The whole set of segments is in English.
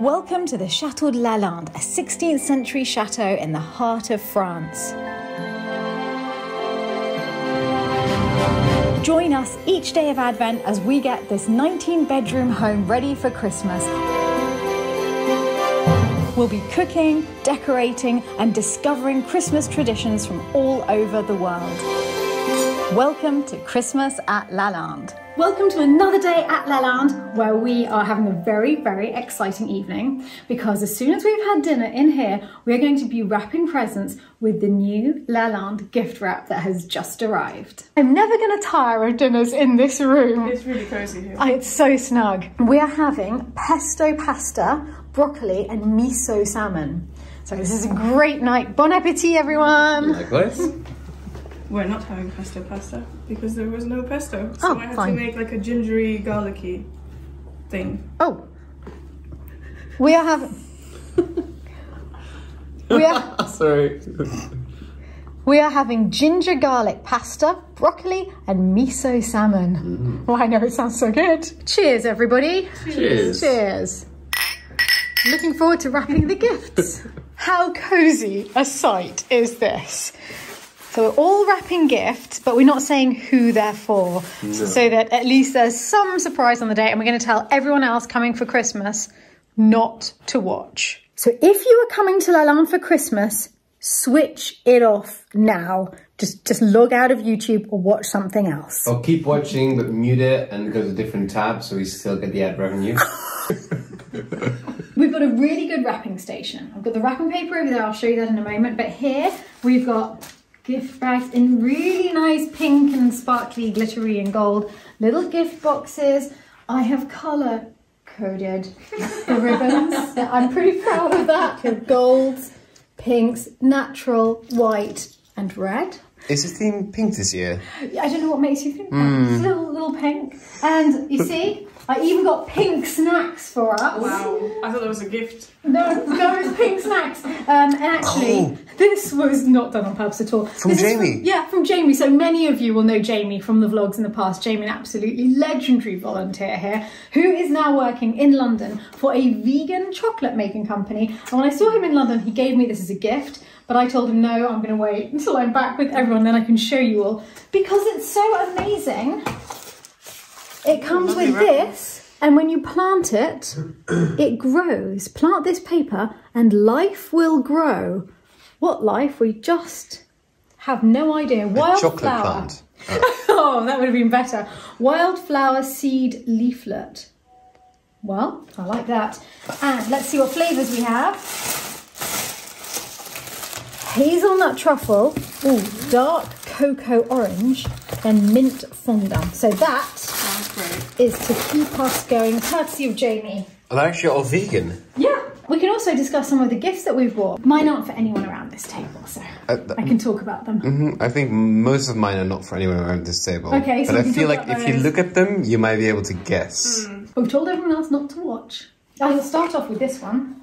Welcome to the Chateau de Lalande, a 16th century chateau in the heart of France. Join us each day of Advent as we get this 19-bedroom home ready for Christmas. We'll be cooking, decorating, and discovering Christmas traditions from all over the world. Welcome to Christmas at Lalande. Welcome to another day at Lalande, where we are having a very, very exciting evening, because as soon as we've had dinner in here, we're going to be wrapping presents with the new Lalande gift wrap that has just arrived. I'm never going to tire of dinners in this room. It's really cozy here. It's so snug. We are having pesto pasta, broccoli and miso salmon. So this is a great night. Bon appétit, everyone. Likewise. We're not having pesto pasta because there was no pesto, so I had to make like a gingery garlicky thing. Oh, we are having sorry, we are having ginger garlic pasta, broccoli, and miso salmon. Well, I know it sounds so good. Cheers, everybody! Cheers! Cheers! Looking forward to wrapping the gifts. How cozy a sight is this! So we're all wrapping gifts, but we're not saying who they're for, so that at least there's some surprise on the day, and we're going to tell everyone else coming for Christmas not to watch. So if you are coming to Lalande for Christmas, switch it off now. Just log out of YouTube or watch something else. Or keep watching, but mute it and go to different tabs so we still get the ad revenue. We've got a really good wrapping station. I've got the wrapping paper over there, I'll show you that in a moment, but here we've got gift bags in really nice pink and sparkly, glittery and gold. Little gift boxes. I have colour coded the ribbons. I'm pretty proud of that. With golds, pinks, natural, white and red. Is the theme pink this year? I don't know what makes you think that. It's a little pink. And you see, I even got pink snacks for us. Wow, I thought that was a gift. No, no, it's pink snacks. And actually, this was not done on purpose at all. From Jamie? Yeah, from Jamie. So many of you will know Jamie from the vlogs in the past. Jamie, an absolutely legendary volunteer here, who is now working in London for a vegan chocolate making company. And when I saw him in London, he gave me this as a gift. But I told him, no, I'm going to wait until I'm back with everyone, then I can show you all. Because it's so amazing. It comes with this, and when you plant it, it grows. Plant this paper and life will grow. What life? We just have no idea. Wildflower. Plant. Oh. Oh, that would have been better. Wildflower seed leaflet. Well, I like that. And let's see what flavours we have. Hazelnut truffle, ooh, dark cocoa orange, and mint fondant. So that is to keep us going, courtesy of Jamie. And actually all vegan. Yeah. We can also discuss some of the gifts that we've bought. Mine aren't for anyone around this table, so I can talk about them. I think most of mine are not for anyone around this table. Okay, so but I feel like if you look at them, you might be able to guess. We've told everyone else not to watch. I'll start off with this one.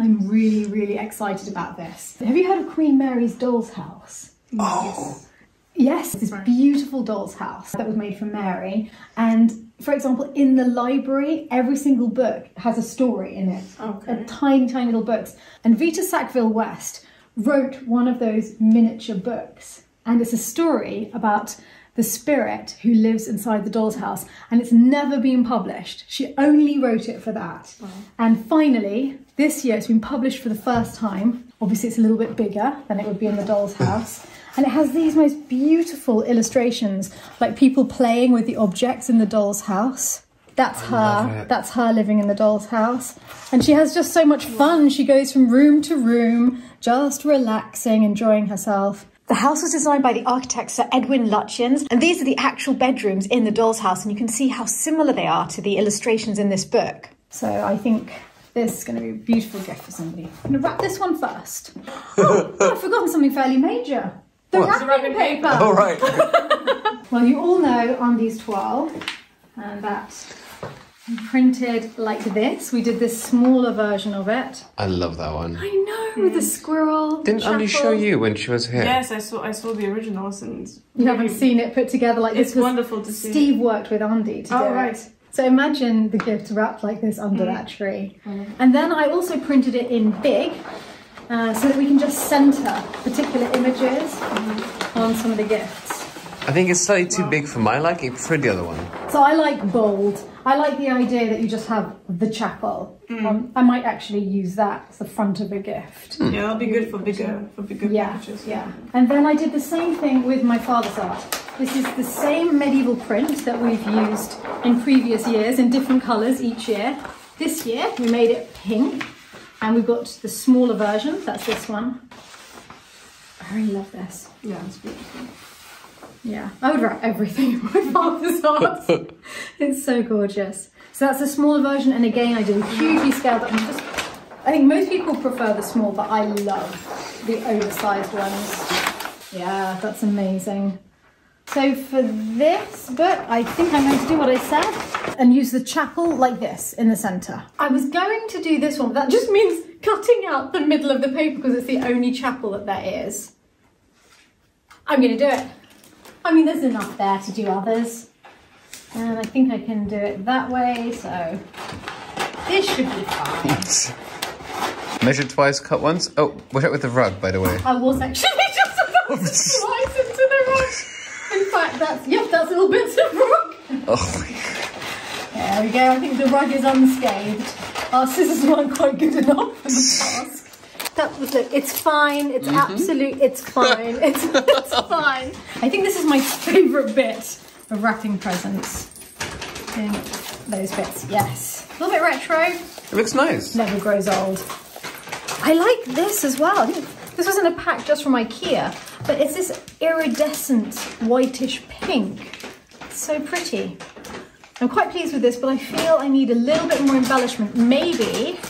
I'm really, really excited about this. Have you heard of Queen Mary's Doll's House? Oh! Yes, this beautiful doll's house that was made for Mary. And for example, in the library, every single book has a story in it. Okay. Tiny, tiny little books. And Vita Sackville-West wrote one of those miniature books. And it's a story about the spirit who lives inside the doll's house. And it's never been published. She only wrote it for that. Wow. And finally, this year it's been published for the first time. Obviously it's a little bit bigger than it would be in the doll's house. And it has these most beautiful illustrations, like people playing with the objects in the doll's house. That's her. That's her living in the doll's house. And she has just so much fun. She goes from room to room, just relaxing, enjoying herself. The house was designed by the architect Sir Edwin Lutyens, and these are the actual bedrooms in the doll's house, and you can see how similar they are to the illustrations in this book. So I think this is going to be a beautiful gift for somebody. I'm going to wrap this one first. Oh, I've forgotten something fairly major. The wrapping paper! All right. Well, you all know Andie's toile, and that's printed like this. We did this smaller version of it. I love that one. I know, with the squirrel. Didn't Andie show you when she was here? Yes, I saw the originals, and you haven't seen it put together like this. It's wonderful to see. Steve worked with Andie to do it. So imagine the gift wrapped like this under that tree. And then I also printed it in big so that we can just center particular images on some of the gifts. I think it's slightly too big for my liking for the other one. So I like bold. I like the idea that you just have the chapel. I might actually use that as the front of a gift. Yeah, that'll be good for bigger pictures. Yeah. And then I did the same thing with my father's art. This is the same medieval print that we've used in previous years in different colours each year. This year we made it pink and we've got the smaller version, that's this one. I really love this. Yeah, it's beautiful. Yeah, I would wrap everything in my father's art. It's so gorgeous. So that's the smaller version, and again I did a hugely scaled up. I think most people prefer the small, but I love the oversized ones. Yeah, that's amazing. So for this book, I think I'm going to do what I said and use the chapel like this in the centre. I was going to do this one, but that just means cutting out the middle of the paper because it's the only chapel that there is. I'm going to do it. I mean, there's enough there to do others. And I think I can do it that way, so this should be fine. Measure twice, cut once. Oh, watch out with the rug, by the way. I was actually just about to slice into the rug. In fact, that's little bits of rug. Oh my God. There we go, I think the rug is unscathed. Our scissors weren't quite good enough for the task. That was it. It's fine. It's absolute. It's fine. It's fine. I think this is my favourite bit of wrapping presents. And those bits, yes. A little bit retro. It looks nice. Never grows old. I like this as well. I think this wasn't a pack just from IKEA, but it's this iridescent whitish pink. It's so pretty. I'm quite pleased with this, but I feel I need a little bit more embellishment. Maybe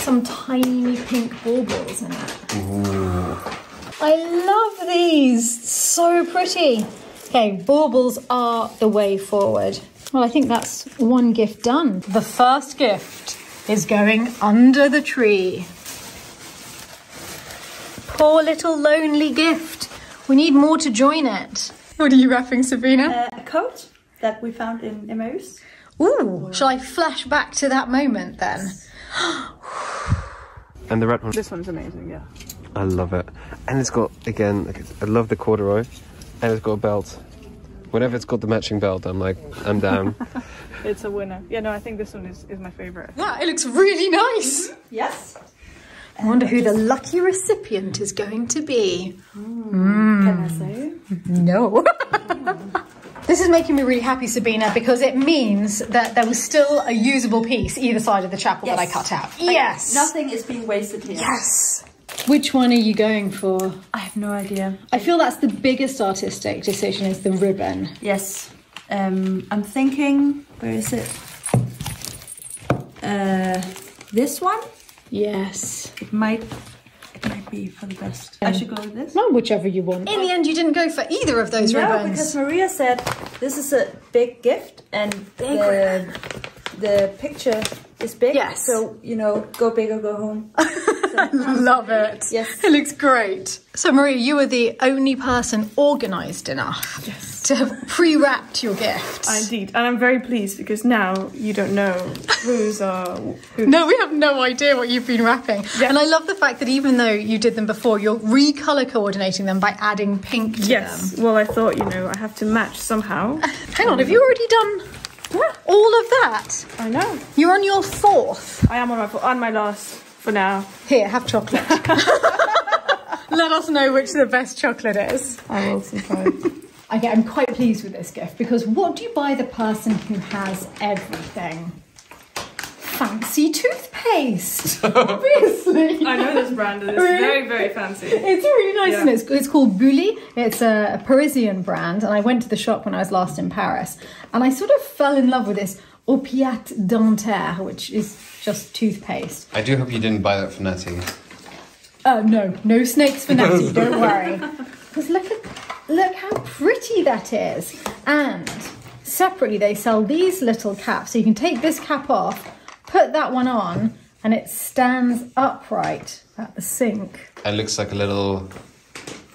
some tiny pink baubles in it. Ooh. I love these, so pretty. Okay, baubles are the way forward. Well, I think that's one gift done. The first gift is going under the tree. Poor little lonely gift. We need more to join it. What are you wrapping, Sabrina? A coat that we found in Emmaus. Ooh, shall I flash back to that moment then? And the red one. This one's amazing, yeah. I love it. And it's got, again, like I love the corduroy. And it's got a belt. Whenever it's got the matching belt, I'm like, I'm down. It's a winner. Yeah, no, I think this one is my favourite. Yeah, it looks really nice. Yes. I wonder who the lucky recipient is going to be. Can I say? No. This is making me really happy, Sabina, because it means that there was still a usable piece either side of the chapel that I cut out. Like, yes. Nothing is being wasted here. Yes. Which one are you going for? I have no idea. I feel that's the biggest artistic decision is the ribbon. Yes. I'm thinking, where is it? This one? Yes. It might be for the best. I should go with this? No, whichever you want. In the end, you didn't go for either of those ribbons. No, because Maria said this is a big gift and the picture is big. Yes. So, you know, go big or go home. I love it. Yes. It looks great. So, Maria, you were the only person organised enough to have pre-wrapped your gifts. Indeed. And I'm very pleased because now you don't know who's who. No, we have no idea what you've been wrapping. Yes. And I love the fact that even though you did them before, you're re-colour coordinating them by adding pink to them. Yes. Well, I thought, you know, I have to match somehow. Hang on, have you already done all of that? I know. You're on your fourth. I am on my last. For now. Here, have chocolate. Let us know which the best chocolate is. I will surprise. Okay, I'm quite pleased with this gift because what do you buy the person who has everything? Fancy toothpaste, obviously. I know this brand, and it's really? Very, very fancy. It's really nice, and it's called Bully. It's a Parisian brand, and I went to the shop when I was last in Paris, and I sort of fell in love with this Opiate dentaire, which is just toothpaste. I do hope you didn't buy that for Natty. Oh, no snakes for Natty, don't worry. Because look how pretty that is. And separately they sell these little caps. So you can take this cap off, put that one on, and it stands upright at the sink. And looks like a little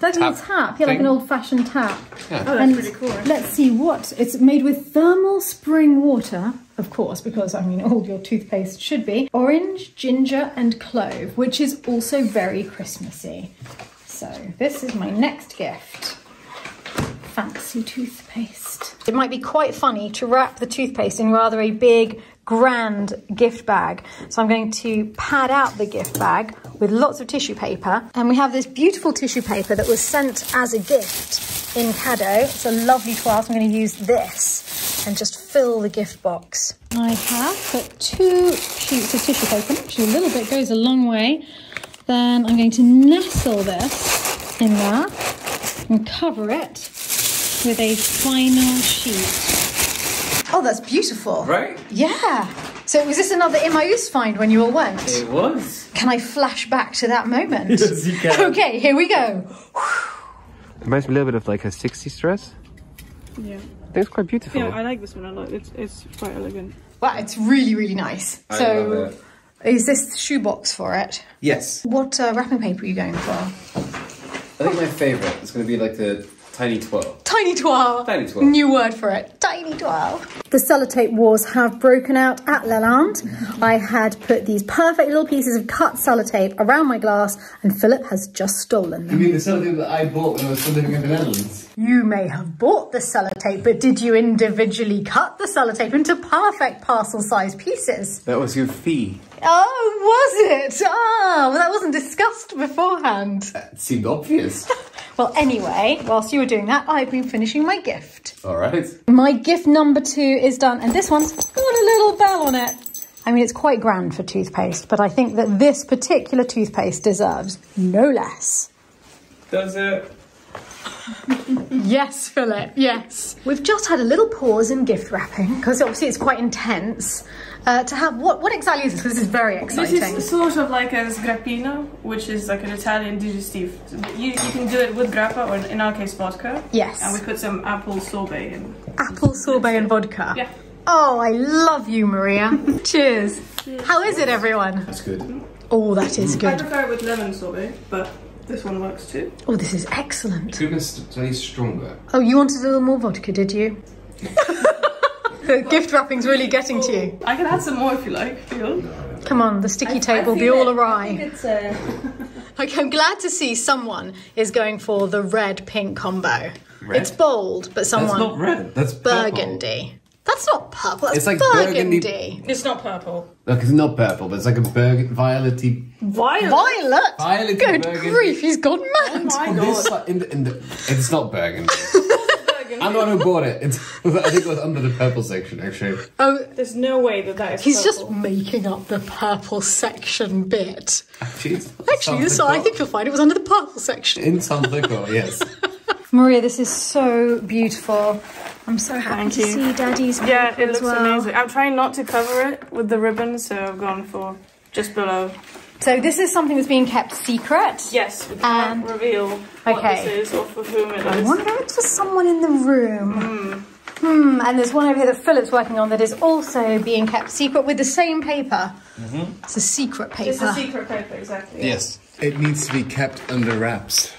That's like a little tap, yeah, like an old-fashioned tap. Yeah. Oh, that's pretty cool. Let's see what it's made with. Thermal spring water, of course, because I mean all your toothpaste should be. Orange, ginger, and clove, which is also very Christmassy. So this is my next gift. Fancy toothpaste. It might be quite funny to wrap the toothpaste in rather a big, grand gift bag. So I'm going to pad out the gift bag with lots of tissue paper. And we have this beautiful tissue paper that was sent as a gift in Caddo. It's a lovely toile, so I'm going to use this and just fill the gift box. I have put two sheets of tissue paper, actually a little bit goes a long way. Then I'm going to nestle this in there and cover it with a final sheet. Oh, that's beautiful. Right? Yeah. So was this another Emmaus find when you all went? It was. Can I flash back to that moment? Yes, you can. Okay, here we go. It reminds me a little bit of like a 60s dress. Yeah. I think it's quite beautiful. Yeah, I like this one a lot. It's quite elegant. Wow, it's really, really nice. I love it. Is this the shoebox for it? Yes. What wrapping paper are you going for? I think my favourite is going to be like the tiny twirl. Tiny twirl. Tiny twirl. New word for it. Tiny twirl. The sellotape wars have broken out at Lalande. I had put these perfect little pieces of cut sellotape around my glass and Philip has just stolen them. You mean the sellotape that I bought when I was still living in the Netherlands? You may have bought the sellotape, but did you individually cut the sellotape into perfect parcel-sized pieces? That was your fee. Oh, was it? Ah, well, that wasn't discussed beforehand. That seemed obvious. Well, anyway, whilst you were doing that, I've been finishing my gift. All right. My gift number 2 is done, and this one's got a little bell on it. I mean, it's quite grand for toothpaste, but I think that this particular toothpaste deserves no less. Does it? Yes, Philip, yes. We've just had a little pause in gift wrapping, because obviously it's quite intense. To have, what exactly is this? This is very exciting. This is sort of like a sgrappino, which is like an Italian digestive. You can do it with grappa, or in our case, vodka. Yes. And we put some apple sorbet in. Apple sorbet and vodka? Yeah. Oh, I love you, Maria. Cheers. Cheers. How is it, everyone? That's good. Oh, that is good. I prefer it with lemon sorbet, but... this one works too. Oh, this is excellent. It could taste stronger. Oh, you wanted a little more vodka, did you? The gift wrapping's really getting to you. I can add some more if you like. Come on, the sticky tape will be all awry. I think it's okay, I'm glad to see someone is going for the red-pink combo. Red? It's bold, but someone... That's not red, that's burgundy. Purple. That's not purple, that's burgundy. It's not purple. Look, it's not purple, but it's like a violet-y... Violet? Violet? Violet Good burgundy. Grief, he's gone mad. Oh my God. It's not burgundy. I'm the one who bought it. I think it was under the purple section, actually. Oh, there's no way that that is He's purple. Just making up the purple section bit. Actually, so I think you'll find it was under the purple section. In some liquor, yes. Maria, this is so beautiful. I'm so happy to see Daddy's work. Yeah, it looks amazing. I'm trying not to cover it with the ribbon, so I've gone for just below. So this is something that's being kept secret. Yes, we can't reveal what this is or for whom it is. I wonder if it's for someone in the room. Mm. And there's one over here that Philip's working on that is also being kept secret with the same paper. Mm-hmm. It's a secret paper. It's a secret paper, exactly. Yes, it needs to be kept under wraps.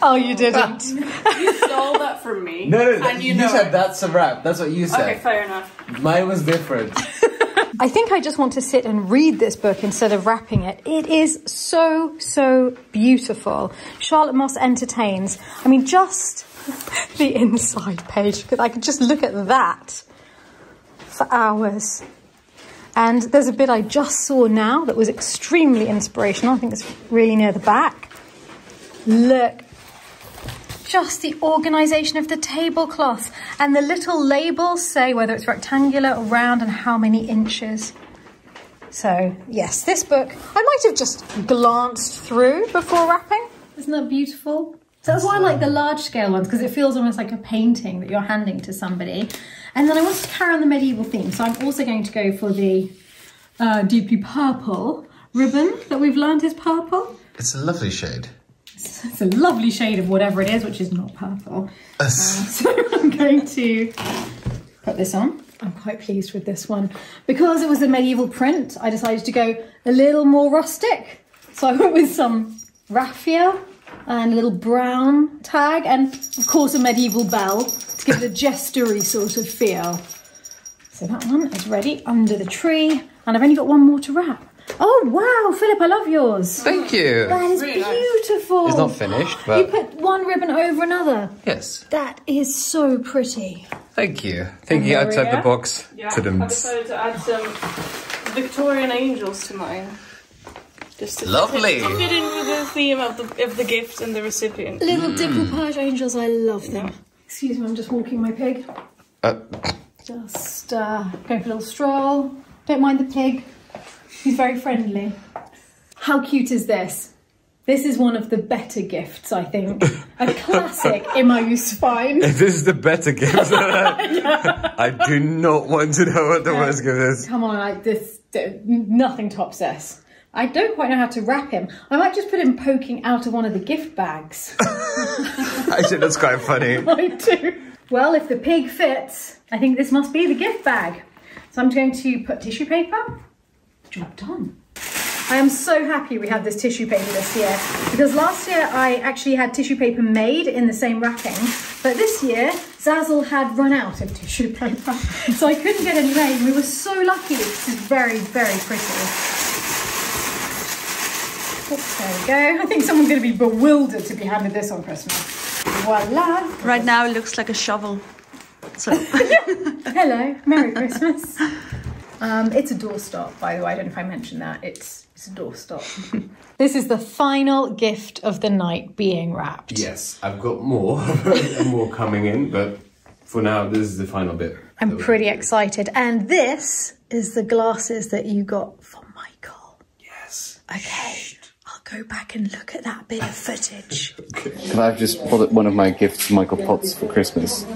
Oh, you didn't. You stole that from me. No, and you said it. That's a wrap. That's what you said. Okay, fair enough. Mine was different. I think I just want to sit and read this book instead of wrapping it. It is so, so beautiful. Charlotte Moss Entertains. I mean, just the inside page. I could just look at that for hours. And there's a bit I just saw now that was extremely inspirational. I think it's really near the back. Look. Just the organisation of the tablecloth, and the little labels say whether it's rectangular or round and how many inches. So yes, this book, I might have just glanced through before wrapping. Isn't that beautiful? So that's why I like the large scale ones, because it feels almost like a painting that you're handing to somebody. And then I want to carry on the medieval theme, so I'm also going to go for the deeply purple ribbon that we've learned is purple. It's a lovely shade. It's a lovely shade of whatever it is, which is not purple. So I'm going to put this on. I'm quite pleased with this one. Because it was a medieval print, I decided to go a little more rustic. So I went with some raffia and a little brown tag, and of course a medieval bell to give it a jestery sort of feel. So that one is ready under the tree, and I've only got one more to wrap. Oh wow, Philip, I love yours. Thank you. That is really beautiful. Nice. It's not finished, but... You put one ribbon over another. Yes. That is so pretty. Thank you. Thinking outside the box. Yeah, I decided to add some Victorian angels to mine. Just to lovely. Fit in with the theme of the gift and the recipient. Little decoupage angels, I love them. Excuse me, I'm just walking my pig. Just going for a little stroll. Don't mind the pig. He's very friendly. How cute is this? This is one of the better gifts, I think. A classic MIU's find. If this is the better gift, I do not want to know what the worst gift is. Come on, like this, nothing tops this. I don't quite know how to wrap him. I might just put him poking out of one of the gift bags. Actually, that's quite funny. I do. Well, if the pig fits, I think this must be the gift bag. So I'm going to put tissue paper. Job done. I am so happy we have this tissue paper this year, because last year I actually had tissue paper made in the same wrapping, but this year Zazzle had run out of tissue paper, so I couldn't get any made. We were so lucky. This is very, very pretty. There we go. I think someone's going to be bewildered to be handed this on Christmas. Voila. Right now it looks like a shovel. So. Hello. Merry Christmas. It's a doorstop, by the way. I don't know if I mentioned that. It's a doorstop. This is the final gift of the night being wrapped. Yes, I've got more and more coming in, but for now, this is the final bit. I'm pretty excited. And this is the glasses that you got from Michael. Yes. Okay, I'll go back and look at that bit of footage. Okay. Can I just pull up one of my gifts, Michael Potts, for Christmas?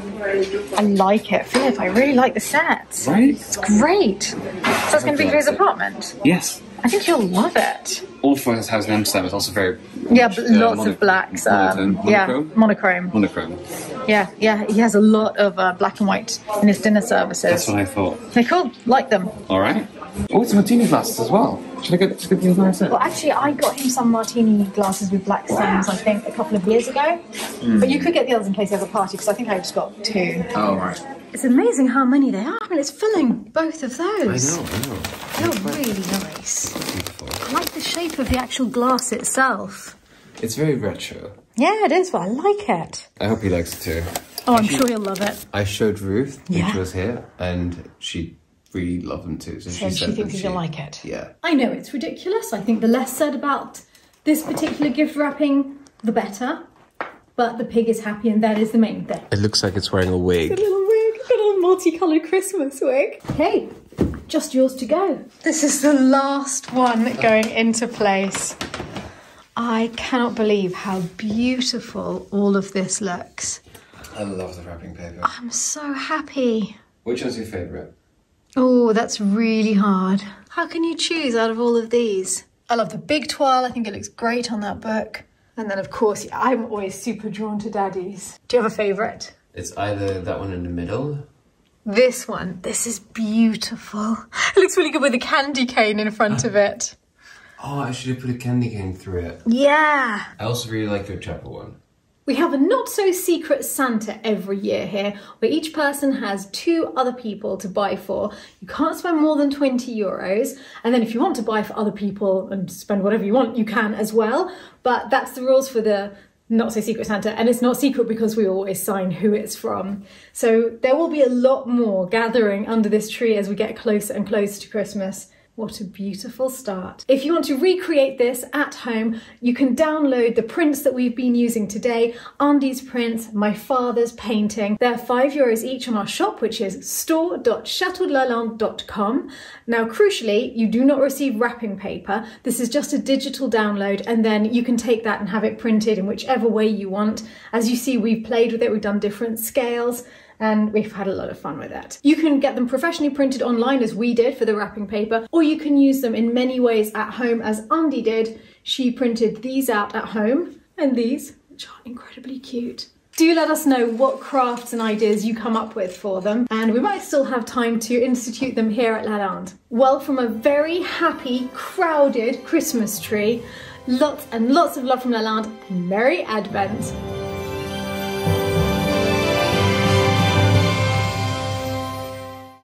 I like it, Philip. I really like the set. Right? It's great. So that's going to be for his apartment? Yes. I think you'll love it. All for his house in Amsterdam is also very... Yeah, lots of blacks. Monochrome. Yeah, he has a lot of black and white in his dinner services. That's what I thought. They're cool. Like them. All right. Oh, it's martini glasses as well. Should I get these glasses? Well, actually, I got him some martini glasses with black stones, I think, a couple of years ago. But you could get the others in case there's a party, because I think I just got two. Oh, right. It's amazing how many they are. I mean, it's filling both of those. I know. They're really nice. Beautiful. I like the shape of the actual glass itself. It's very retro. Yeah, it is. Well, I like it. I hope he likes it too. Oh, I'm sure he'll love it. I showed Ruth when she was here, and she... really love them too. So she thinks you'll like it. Yeah. I know it's ridiculous. I think the less said about this particular gift wrapping, the better. But the pig is happy, and that is the main thing. It looks like it's wearing a wig. It's a little wig, a little multicoloured Christmas wig. Hey, just yours to go. This is the last one going into place. I cannot believe how beautiful all of this looks. I love the wrapping paper. I'm so happy. Which one's your favourite? Oh, that's really hard. How can you choose out of all of these? I love the big toile. I think it looks great on that book. And then, of course, I'm always super drawn to daddies. Do you have a favourite? It's either that one in the middle. This one. This is beautiful. It looks really good with a candy cane in front of it. Oh, I should have put a candy cane through it. Yeah. I also really like your chapel one. We have a not-so-secret Santa every year here, where each person has two other people to buy for. You can't spend more than 20 euros. And then if you want to buy for other people and spend whatever you want, you can as well. But that's the rules for the not-so-secret Santa. And it's not secret because we always sign who it's from. So there will be a lot more gathering under this tree as we get closer and closer to Christmas. What a beautiful start. If you want to recreate this at home, you can download the prints that we've been using today. Andie's prints, my father's painting. They're €5 each on our shop, which is store.chateaudelalande.com. Now, crucially, you do not receive wrapping paper. This is just a digital download, and then you can take that and have it printed in whichever way you want. As you see, we've played with it. We've done different scales, and we've had a lot of fun with that. You can get them professionally printed online, as we did for the wrapping paper, or you can use them in many ways at home, as Andie did. She printed these out at home, and these, which are incredibly cute. Do let us know what crafts and ideas you come up with for them, and we might still have time to institute them here at Lalande. Well, from a very happy, crowded Christmas tree Lots and lots of love from Lalande and Merry Advent!